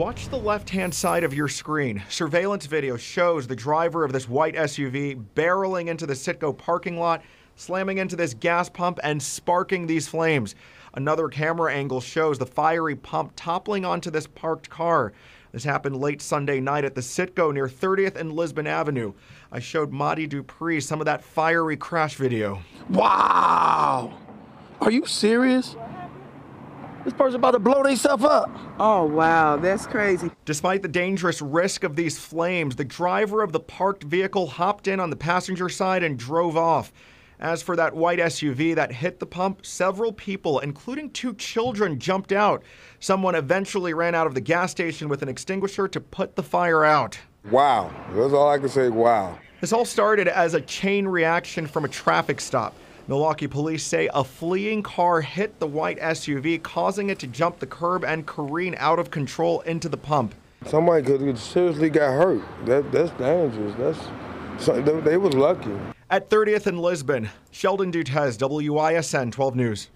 Watch the left-hand side of your screen. Surveillance video shows the driver of this white SUV barreling into the Citgo parking lot, slamming into this gas pump and sparking these flames. Another camera angle shows the fiery pump toppling onto this parked car. This happened late Sunday night at the Citgo near 30th and Lisbon Avenue. I showed Mahdee Dupree some of that fiery crash video. Wow! Are you serious? This person's about to blow themselves up. Oh, wow, that's crazy. Despite the dangerous risk of these flames, the driver of the parked vehicle hopped in on the passenger side and drove off. As for that white SUV that hit the pump, several people, including two children, jumped out. Someone eventually ran out of the gas station with an extinguisher to put the fire out. Wow, that's all I can say, wow. This all started as a chain reaction from a traffic stop. Milwaukee police say a fleeing car hit the white SUV, causing it to jump the curb and careen out of control into the pump. Somebody could have seriously got hurt. That's dangerous. They was lucky. At 30th and Lisbon, Sheldon Dutes, WISN 12 News.